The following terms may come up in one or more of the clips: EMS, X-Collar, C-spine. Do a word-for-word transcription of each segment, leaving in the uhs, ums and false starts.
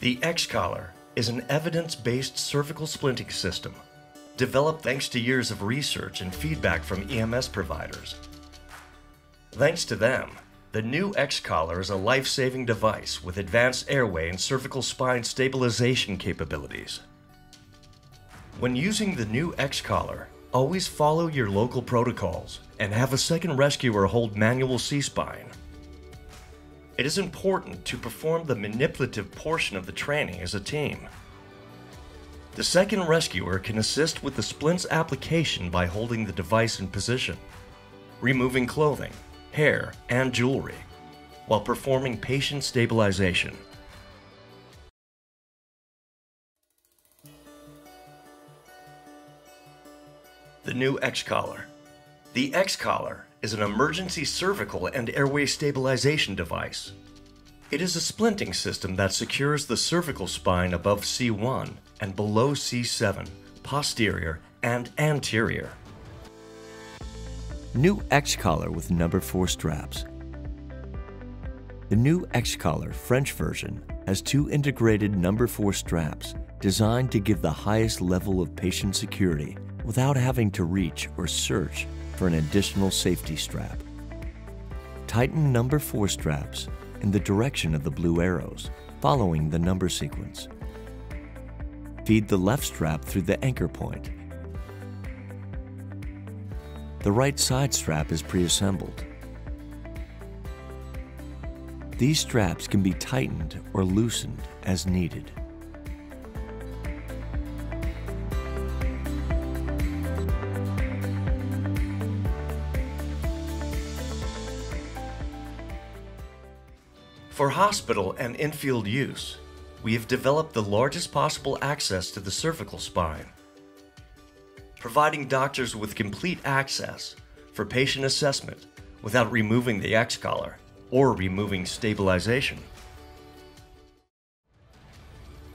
The X-Collar is an evidence-based cervical splinting system developed thanks to years of research and feedback from E M S providers. Thanks to them, the new X-Collar is a life-saving device with advanced airway and cervical spine stabilization capabilities. When using the new X-Collar, always follow your local protocols and have a second rescuer hold manual C-spine. It is important to perform the manipulative portion of the training as a team. The second rescuer can assist with the splint's application by holding the device in position, removing clothing, hair, and jewelry, while performing patient stabilization. The new X-Collar. The X-Collar is an emergency cervical and airway stabilization device. It is a splinting system that secures the cervical spine above C one and below C seven, posterior and anterior. New X-Collar with number four straps. The new X-Collar French version has two integrated number four straps designed to give the highest level of patient security without having to reach or search for an additional safety strap. Tighten number four straps in the direction of the blue arrows, following the number sequence. Feed the left strap through the anchor point. The right side strap is pre-assembled. These straps can be tightened or loosened as needed. For hospital and in-field use, we have developed the largest possible access to the cervical spine, providing doctors with complete access for patient assessment without removing the X-Collar or removing stabilization.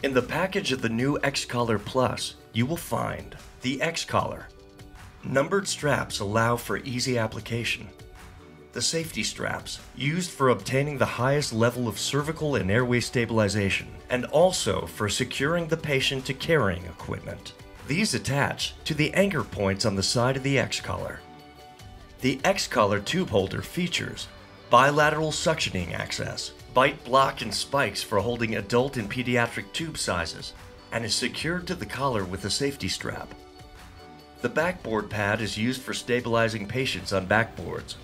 In the package of the new X-Collar Plus, you will find the X-Collar. Numbered straps allow for easy application. The safety straps, used for obtaining the highest level of cervical and airway stabilization, and also for securing the patient to carrying equipment. These attach to the anchor points on the side of the X-Collar. The X-Collar tube holder features bilateral suctioning access, bite block and spikes for holding adult and pediatric tube sizes, and is secured to the collar with a safety strap. The backboard pad is used for stabilizing patients on backboards,